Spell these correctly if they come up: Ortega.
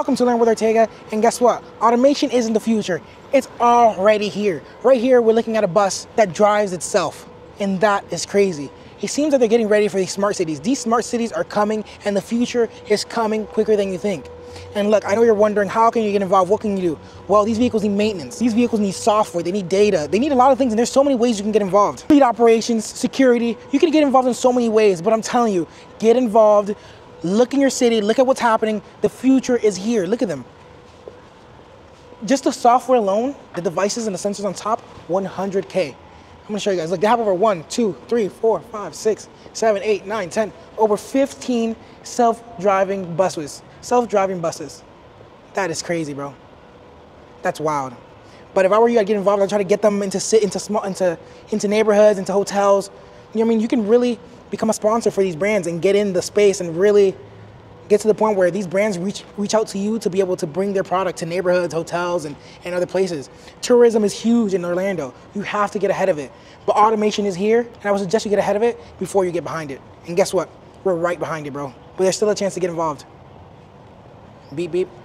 Welcome to Learn with Ortega, and guess what? Automation isn't the future. It's already here. Right here, we're looking at a bus that drives itself, and that is crazy. It seems that they're getting ready for these smart cities. These smart cities are coming, and the future is coming quicker than you think. And look, I know you're wondering, how can you get involved? What can you do? Well, these vehicles need maintenance. These vehicles need software. They need data. They need a lot of things, and there's so many ways you can get involved. Fleet operations, security. You can get involved in so many ways, but I'm telling you, get involved. Look in your city. Look at what's happening. The future is here. Look at them. Just the software alone, the devices and the sensors on top, 100K. I'm gonna show you guys. Look, they have over 1, 2, 3, 4, 5, 6, 7, 8, 9, 10, over 15 self-driving buses. Self-driving buses. That is crazy, bro. That's wild. But if I were you, I'd get involved. I'd try to get them into neighborhoods, into hotels. You know what I mean? You can really become a sponsor for these brands and get in the space and really get to the point where these brands reach out to you to be able to bring their product to neighborhoods, hotels, and other places. Tourism is huge in Orlando. You have to get ahead of it. But automation is here, and I would suggest you get ahead of it before you get behind it. And guess what? We're right behind it, bro. But there's still a chance to get involved. Beep, beep.